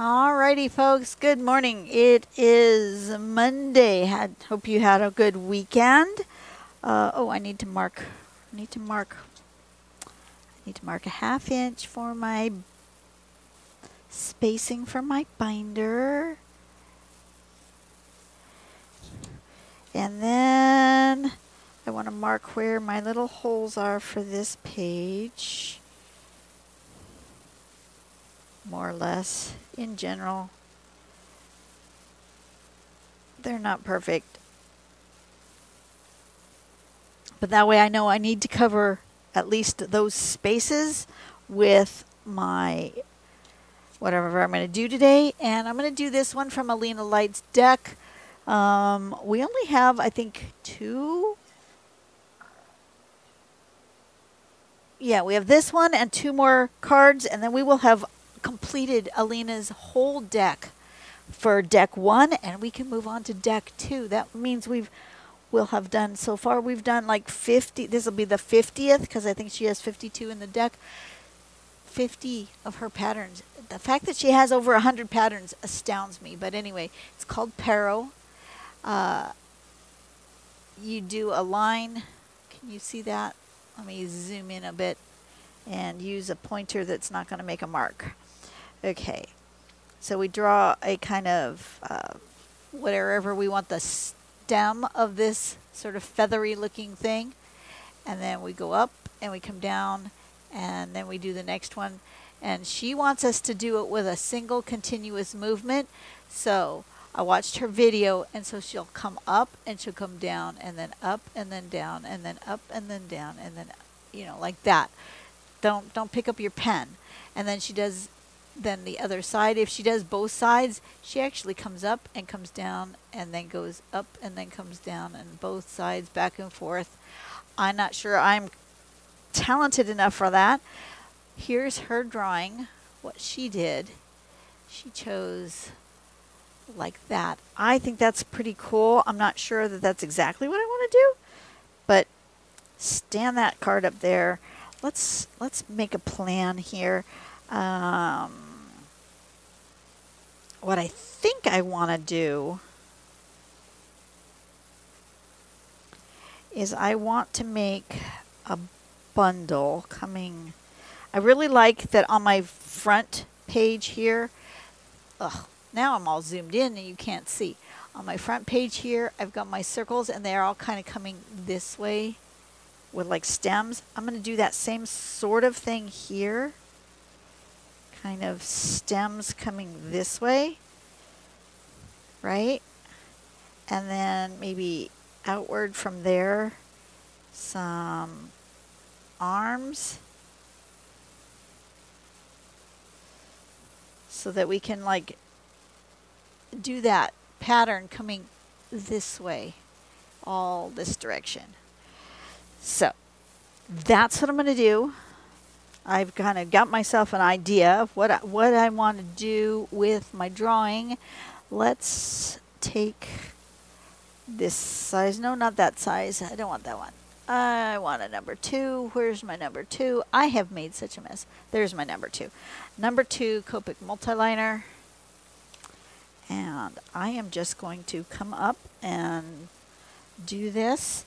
Alrighty, folks. Good morning. It is Monday. Hope you had a good weekend. I need to mark. I need to mark a half inch for my spacing for my binder. And then I want to mark where my little holes are for this page, more or less. In general, they're not perfect, but that way I know I need to cover at least those spaces with my whatever I'm going to do today. And I'm going to do this one from Alina Light's deck. We only have, I think, two. Yeah, we have this one and two more cards, and then we will have completed Alina's whole deck for deck one, and we can move on to deck two. That means we'll have done, so far we've done like 50. This will be the 50th, because I think she has 52 in the deck. 50 of her patterns. The fact that she has over 100 patterns astounds me. But anyway, it's called Pero. You do a line. Can you see that? Let me zoom in a bit and use a pointer that's not going to make a mark. Okay, so we draw a kind of whatever we want the stem of this sort of feathery looking thing, and then we go up and we come down, and then we do the next one. And she wants us to do it with a single continuous movement, so I watched her video, and so she'll come up and she'll come down, and then up and then down, and then up and then down, and then, you know, like that. Don't pick up your pen. And then she does the other side. If she does both sides, she actually comes up and comes down, and then goes up and then comes down, and both sides back and forth. I'm not sure I'm talented enough for that. Here's her drawing, what she did. She chose like that. I think that's pretty cool. I'm not sure that that's exactly what I want to do, but stand that card up there. Let's make a plan here. What I think I want to do is I want to make a bundle coming. I really like that on my front page here. Ugh. Now I'm all zoomed in and you can't see. On my front page here, I've got my circles, and they're all kind of coming this way with like stems. I'm going to do that same sort of thing here. Kind of stems coming this way, right? And then maybe outward from there, some arms, so that we can like do that pattern coming this way, all this direction. So that's what I'm going to do. I've kind of got myself an idea of what I want to do with my drawing. Let's take this size. No, not that size. I don't want that one. I want a number two. Where's my number two? I have made such a mess. There's my number two. Number two Copic Multiliner. And I am just going to come up and do this.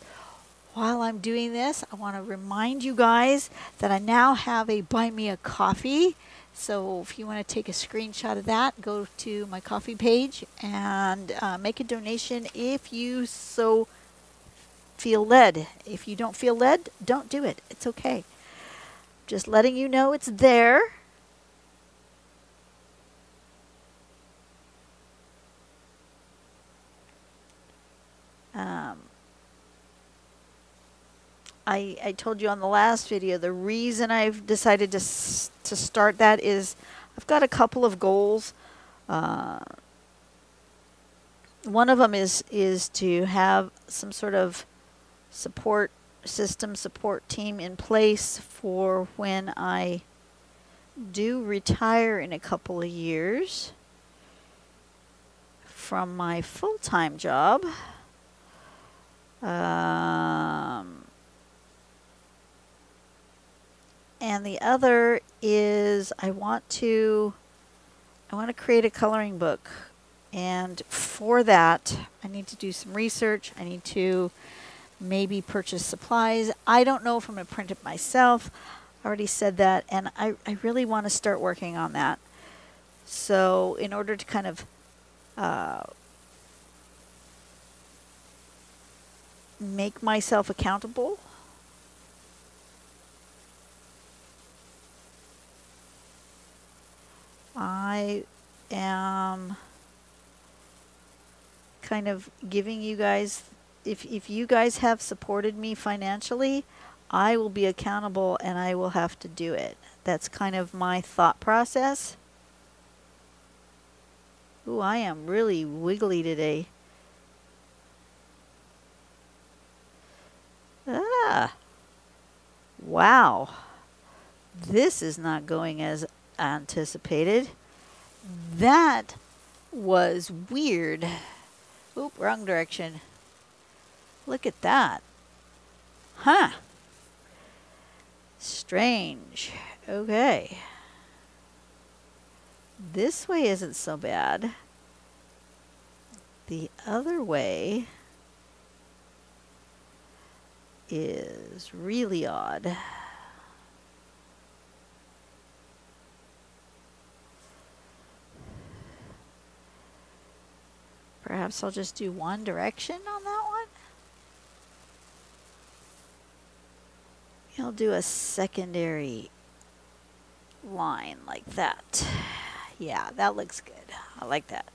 While I'm doing this, I want to remind you guys that I now have a Buy Me a Coffee. So if you want to take a screenshot of that, go to my coffee page and make a donation if you so feel led. If you don't feel led, don't do it. It's okay. Just letting you know it's there. I told you on the last video, the reason I've decided to start that is I've got a couple of goals. One of them is to have some sort of support system, support team in place for when I do retire in a couple of years from my full-time job. And the other is I want to I want to create a coloring book. And for that, I need to do some research. I need to maybe purchase supplies. I don't know if I'm going to print it myself. I already said that. And I really want to start working on that. So in order to kind of make myself accountable, I am kind of giving you guys, if you guys have supported me financially, I will be accountable and I will have to do it. That's kind of my thought process. Ooh, I am really wiggly today. Ah, wow. This is not going as anticipated. That was weird. Oop, wrong direction. Look at that. Huh. Strange. Okay. This way isn't so bad. The other way is really odd. Perhaps I'll just do one direction on that one. I'll do a secondary line like that. Yeah, that looks good. I like that.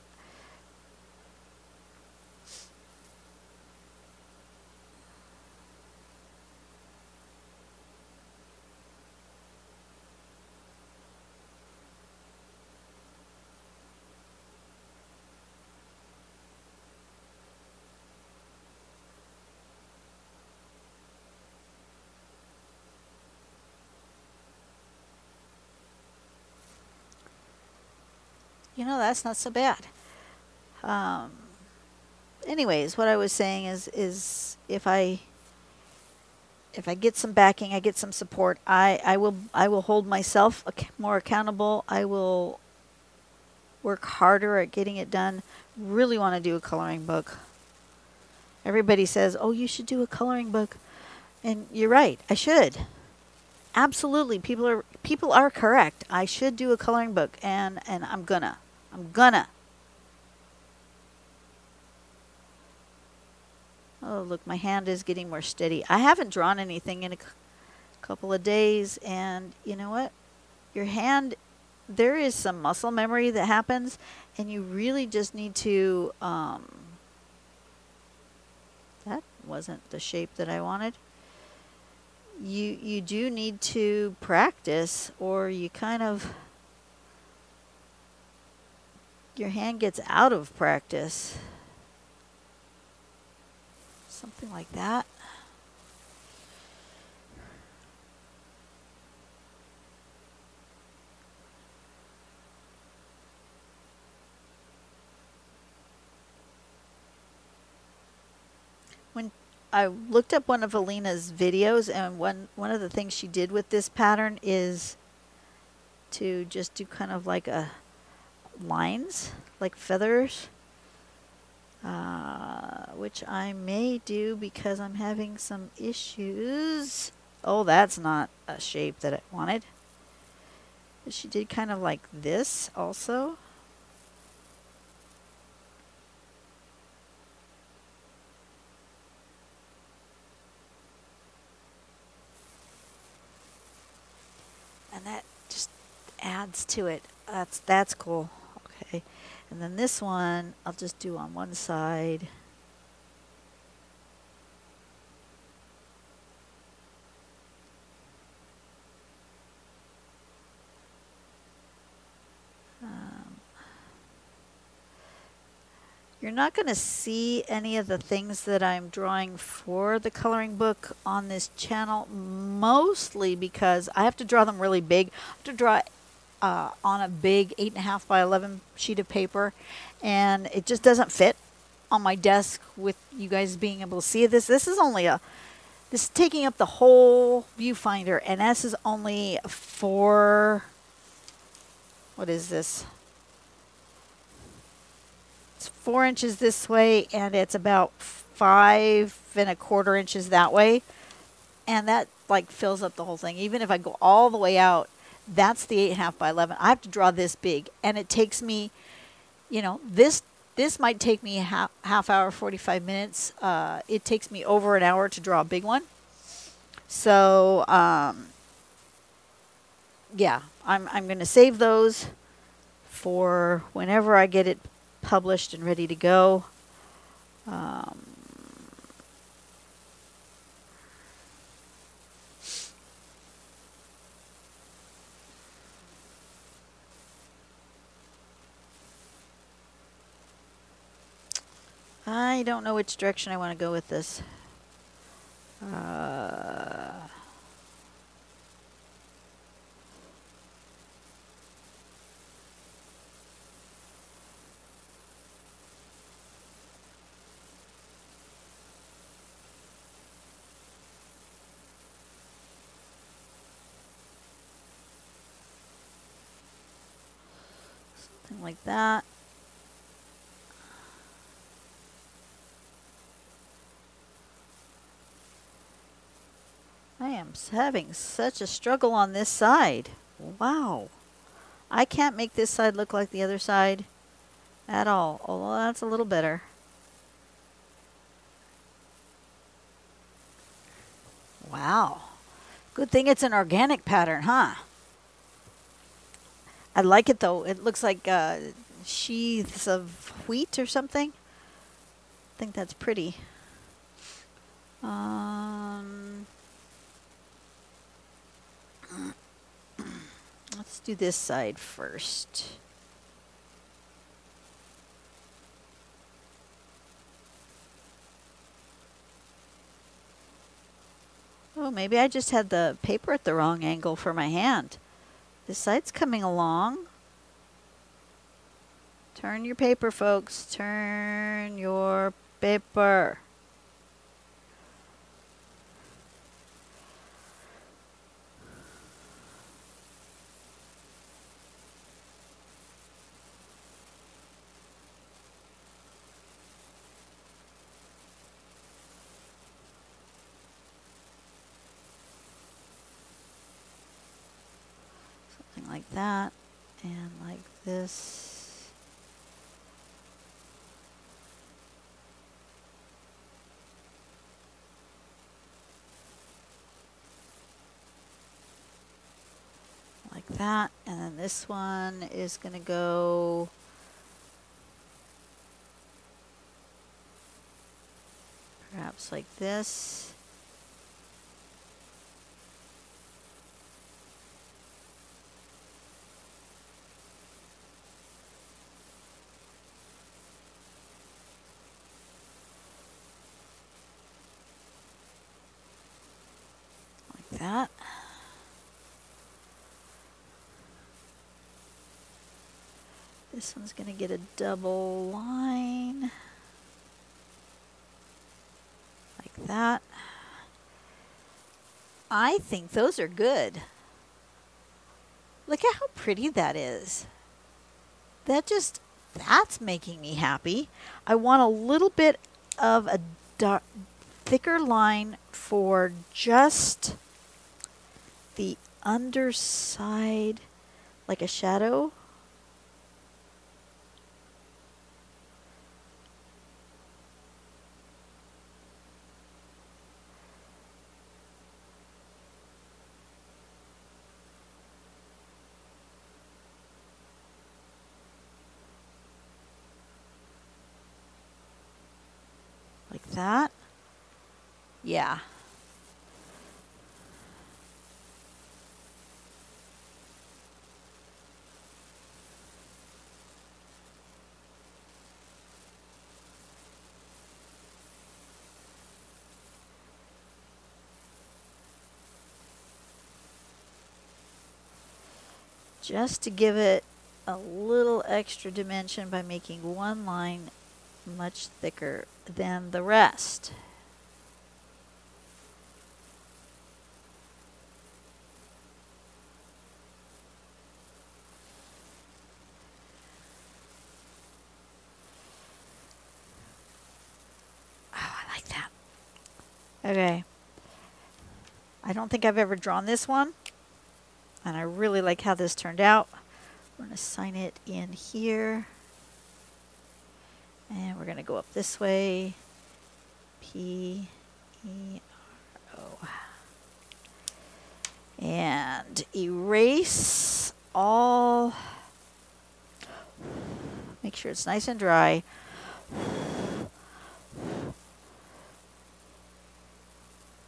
You know, that's not so bad. Anyways, what I was saying is if I get some backing, I get some support, I will hold myself more accountable. I will work harder at getting it done. Really want to do a coloring book. Everybody says, "Oh, you should do a coloring book," and you're right. I should. Absolutely, people are correct. I should do a coloring book, and I'm gonna. I'm gonna. Oh, look, my hand is getting more steady. I haven't drawn anything in a couple of days, and you know what? Your hand, there is some muscle memory that happens, and you really just need to, that wasn't the shape that I wanted. You do need to practice, or you kind of, your hand gets out of practice. Something like that. I looked up one of Alina's videos, and one of the things she did with this pattern is to just do kind of like a lines, like feathers, which I may do because I'm having some issues. Oh, that's not a shape that I wanted. But she did kind of like this also. Adds to it. That's cool. Okay, and then this one I'll just do on one side. You're not going to see any of the things that I'm drawing for the coloring book on this channel, mostly because I have to draw them really big. I have to draw on a big 8.5 by 11 sheet of paper, and it just doesn't fit on my desk with you guys being able to see this. This is taking up the whole viewfinder, and this is only for, what is this? It's 4 inches this way and it's about 5 1/4 inches that way. And that like fills up the whole thing. Even if I go all the way out, that's the 8.5 by 11. I have to draw this big, and it takes me, you know, this might take me half hour, 45 minutes. It takes me over an hour to draw a big one. So yeah, I'm going to save those for whenever I get it published and ready to go. I don't know which direction I want to go with this. Something like that. I am having such a struggle on this side. Wow. I can't make this side look like the other side at all. Although that's a little better. Wow. Good thing it's an organic pattern, huh? I like it though. It looks like sheaths of wheat or something. I think that's pretty. Let's do this side first. Oh, maybe I just had the paper at the wrong angle for my hand. This side's coming along. Turn your paper, folks. Turn your paper. Like that, and like this. Like that, and then this one is going to go perhaps like this. That. This one's going to get a double line like that. I think those are good. Look at how pretty that is. That just, that's making me happy. I want a little bit of a thicker line for just the underside, like a shadow. Like that. Yeah. Just to give it a little extra dimension by making one line much thicker than the rest. Okay. I don't think I've ever drawn this one. And I really like how this turned out. We're going to sign it in here. And we're going to go up this way. P-E-R-O. And erase all. Make sure it's nice and dry.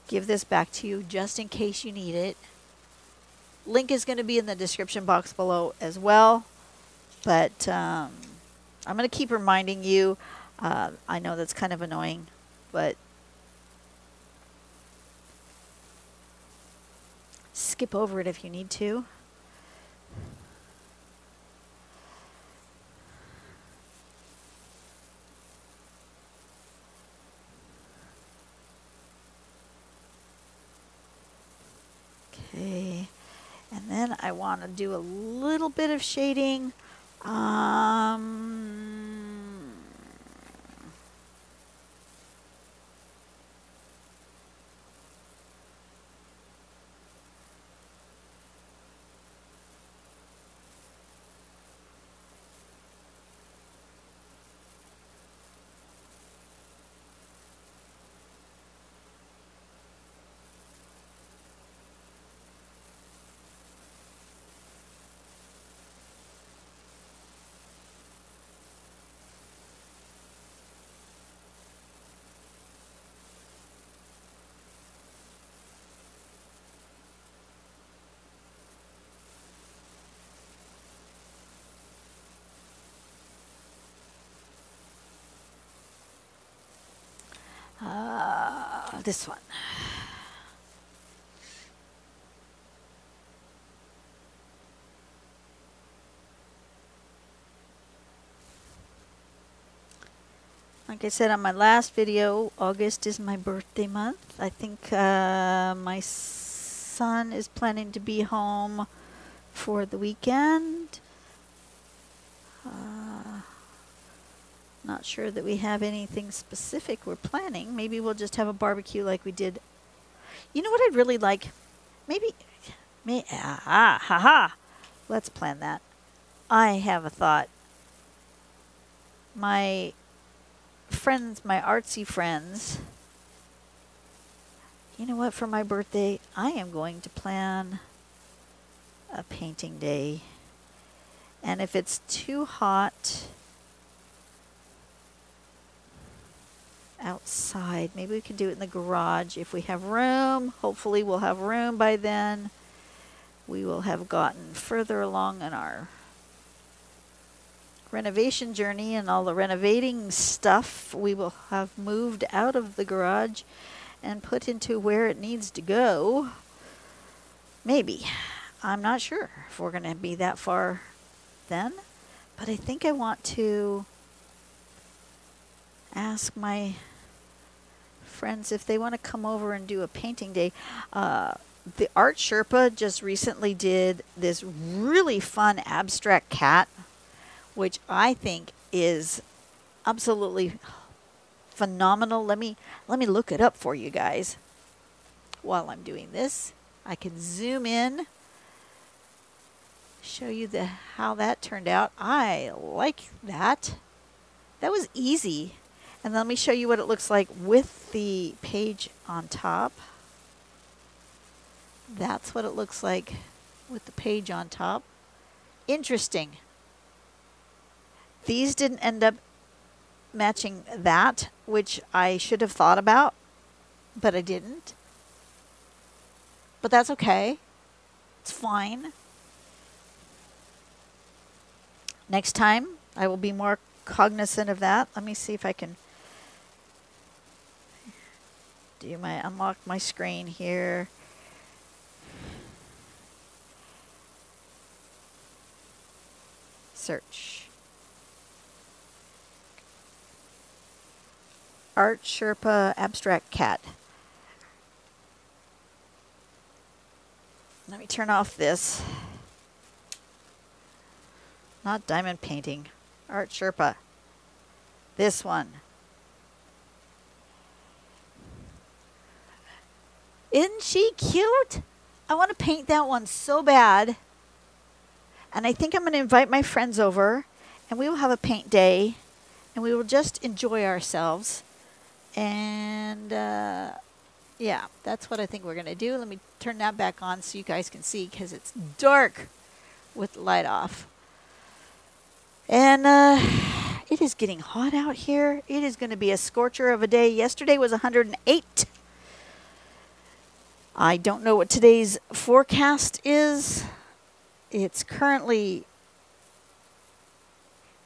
Give this back to you just in case you need it. Link is going to be in the description box below as well. But I'm going to keep reminding you. I know that's kind of annoying, but skip over it if you need to. Okay, and then I want to do a little bit of shading. This one. Like I said on my last video, August is my birthday month. I think my son is planning to be home for the weekend. Not sure that we have anything specific we're planning. Maybe we'll just have a barbecue like we did. You know what I'd really like? Maybe let's plan that. I have a thought. My friends, my artsy friends, you know what? For my birthday, I am going to plan a painting day. And if it's too hot outside, maybe we can do it in the garage if we have room. Hopefully we'll have room by then. We will have gotten further along in our renovation journey and all the renovating stuff. We will have moved out of the garage and put into where it needs to go. Maybe. I'm not sure if we're going to be that far then, but I think I want to ask my friends if they want to come over and do a painting day. The Art Sherpa just recently did this really fun abstract cat, which I think is absolutely phenomenal. Let me look it up for you guys. While I'm doing this, I can zoom in, show you how that turned out. I like that. That was easy. And let me show you what it looks like with the page on top. That's what it looks like with the page on top. Interesting. These didn't end up matching that, which I should have thought about, but I didn't. But that's okay. It's fine. Next time, I will be more cognizant of that. Let me see if I can do my unlock my screen here. Search Art Sherpa abstract cat. Let me turn off this. Not diamond painting. Art Sherpa. This one. Isn't she cute? I want to paint that one so bad. And I think I'm going to invite my friends over, and we will have a paint day, and we will just enjoy ourselves. And yeah, that's what I think we're going to do. Let me turn that back on so you guys can see, because it's dark with light off. And it is getting hot out here. It is going to be a scorcher of a day. Yesterday was 108. I don't know what today's forecast is. It's currently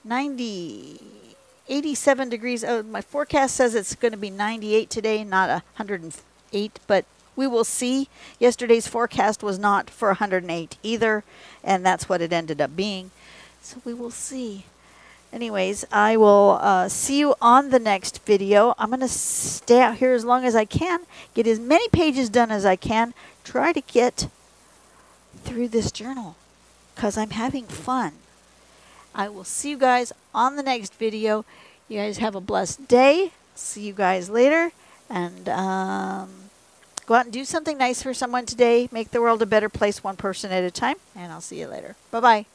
87 degrees. Oh, my forecast says it's going to be 98 today, not 108, but we will see. Yesterday's forecast was not for 108 either, and that's what it ended up being. So we will see. Anyways, I will see you on the next video. I'm going to stay out here as long as I can, get as many pages done as I can, try to get through this journal because I'm having fun. I will see you guys on the next video. You guys have a blessed day. See you guys later. And go out and do something nice for someone today. Make the world a better place one person at a time. And I'll see you later. Bye-bye.